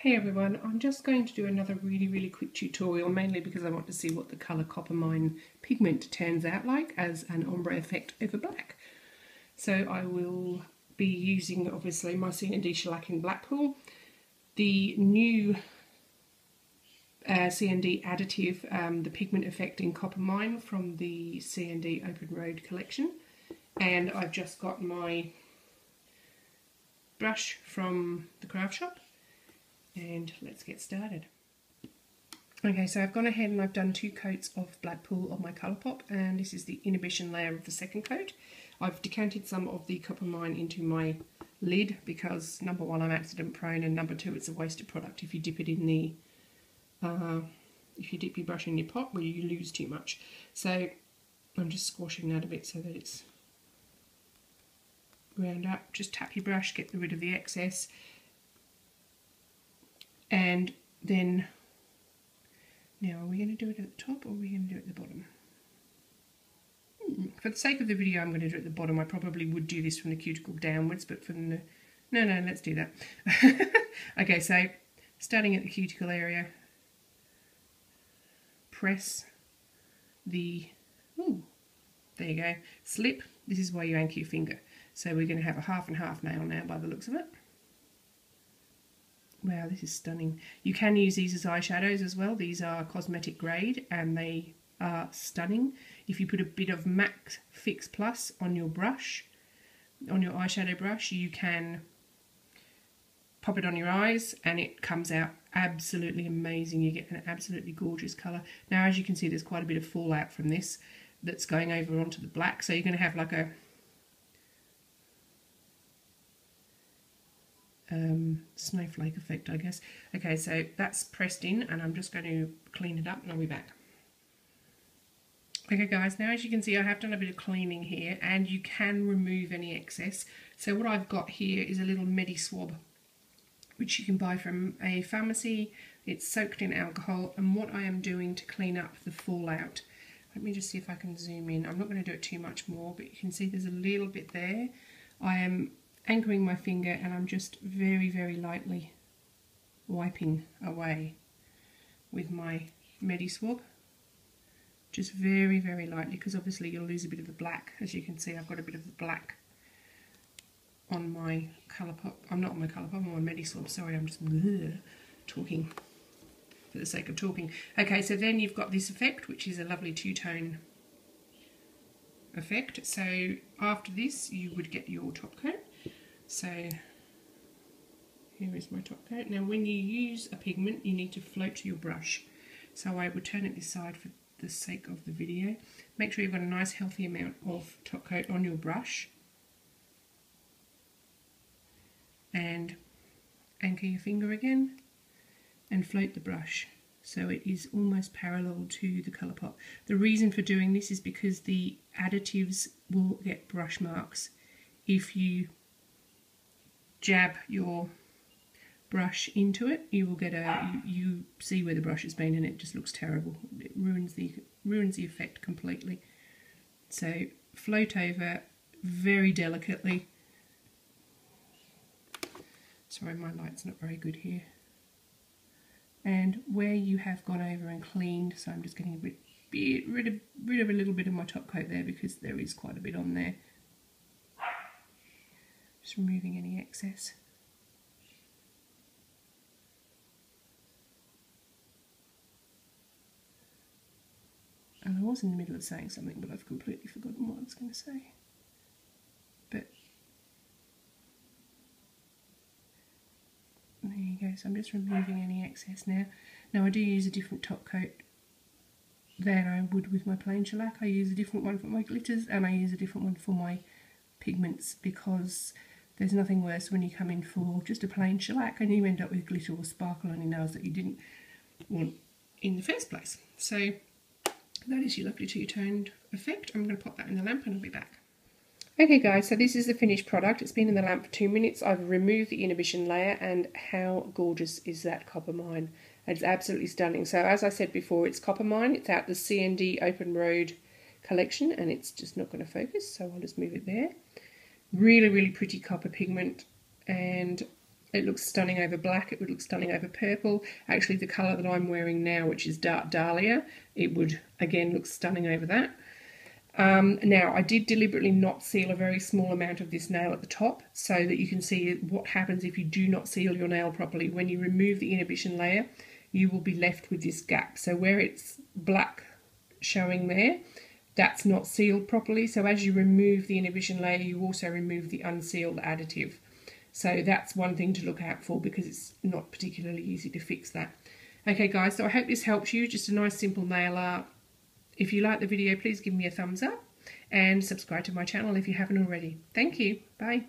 Hey everyone, I'm just going to do another really quick tutorial, mainly because I want to see what the colour Coppermine pigment turns out like as an ombre effect over black. So I will be using obviously my CND Shellac in Blackpool. The new CND additive, the pigment effect in Coppermine from the CND Open Road collection. And I've just got my brush from the craft shop. And let's get started. Okay, so I've gone ahead and I've done two coats of Blackpool on my Colourpop, and this is the inhibition layer of the second coat. I've decanted some of the Coppermine into my lid because number one, I'm accident prone, and number two, it's a wasted product if you dip it in the if you dip your brush in your pot, well, you lose too much. So I'm just squashing that a bit so that it's round up. Just tap your brush, get rid of the excess. And then, now are we going to do it at the top or are we going to do it at the bottom? For the sake of the video, I'm going to do it at the bottom. I probably would do this from the cuticle downwards, but from the... No, let's do that. Okay, so starting at the cuticle area, press the... Ooh, there you go. Slip. This is where you anchor your finger. So we're going to have a half and half nail now by the looks of it. Wow, this is stunning. You can use these as eyeshadows as well. These are cosmetic grade and they are stunning. If you put a bit of MAC Fix Plus on your brush, on your eyeshadow brush, you can pop it on your eyes and it comes out absolutely amazing. You get an absolutely gorgeous colour. Now, as you can see, there's quite a bit of fallout from this that's going over onto the black. So you're going to have like a snowflake effect, I guess. Okay, so that's pressed in and I'm just going to clean it up and I'll be back. Okay guys, now as you can see I have done a bit of cleaning here and you can remove any excess. So what I've got here is a little MediSwab which you can buy from a pharmacy. It's soaked in alcohol, and what I am doing to clean up the fallout, let me just see if I can zoom in. I'm not going to do it too much more, but you can see there's a little bit there. I am anchoring my finger and I'm just very lightly wiping away with my MediSwab, just very lightly, because obviously you'll lose a bit of the black. As you can see, I've got a bit of the black on my Colourpop. I'm not on my Colourpop, I'm on my MediSwab, sorry, I'm just talking for the sake of talking. Okay, so then you've got this effect, which is a lovely two-tone effect. So after this you would get your top coat. So here is my top coat. Now when you use a pigment you need to float your brush. So I would turn it this side for the sake of the video. Make sure you've got a nice healthy amount of top coat on your brush and anchor your finger again and float the brush so it is almost parallel to the Colourpop. The reason for doing this is because the additives will get brush marks if you jab your brush into it. You will get a you see where the brush has been and it just looks terrible. It ruins the effect completely. So float over very delicately. Sorry, my light's not very good here. And where you have gone over and cleaned, so I'm just getting a bit rid of a little bit of my top coat there because there is quite a bit on there. Just removing any excess. And I was in the middle of saying something, but I've completely forgotten what I was going to say. But there you go, so I'm just removing any excess now. Now I do use a different top coat than I would with my plain shellac. I use a different one for my glitters and I use a different one for my pigments, because there's nothing worse when you come in for just a plain shellac and you end up with glitter or sparkle on your nails that you didn't want in the first place. So that is your lovely two-toned effect. I'm going to pop that in the lamp and I'll be back. Okay guys, so this is the finished product. It's been in the lamp for 2 minutes. I've removed the inhibition layer, and how gorgeous is that Coppermine? It's absolutely stunning. So as I said before, it's Coppermine. It's out the CND Open Road collection, and it's just not going to focus, so I'll just move it there. Really pretty copper pigment, and It looks stunning over black, it would look stunning over purple. Actually, the colour that I'm wearing now, which is dark dahlia, it would again look stunning over that. Now, I did deliberately not seal a very small amount of this nail at the top so that you can see what happens if you do not seal your nail properly. When you remove the inhibition layer, you will be left with this gap. So where it's black showing there, that's not sealed properly. So as you remove the inhibition layer, you also remove the unsealed additive. So that's one thing to look out for, because it's not particularly easy to fix that. Okay guys, so I hope this helps you. Just a nice simple nail art. If you like the video, please give me a thumbs up and subscribe to my channel if you haven't already. Thank you. Bye.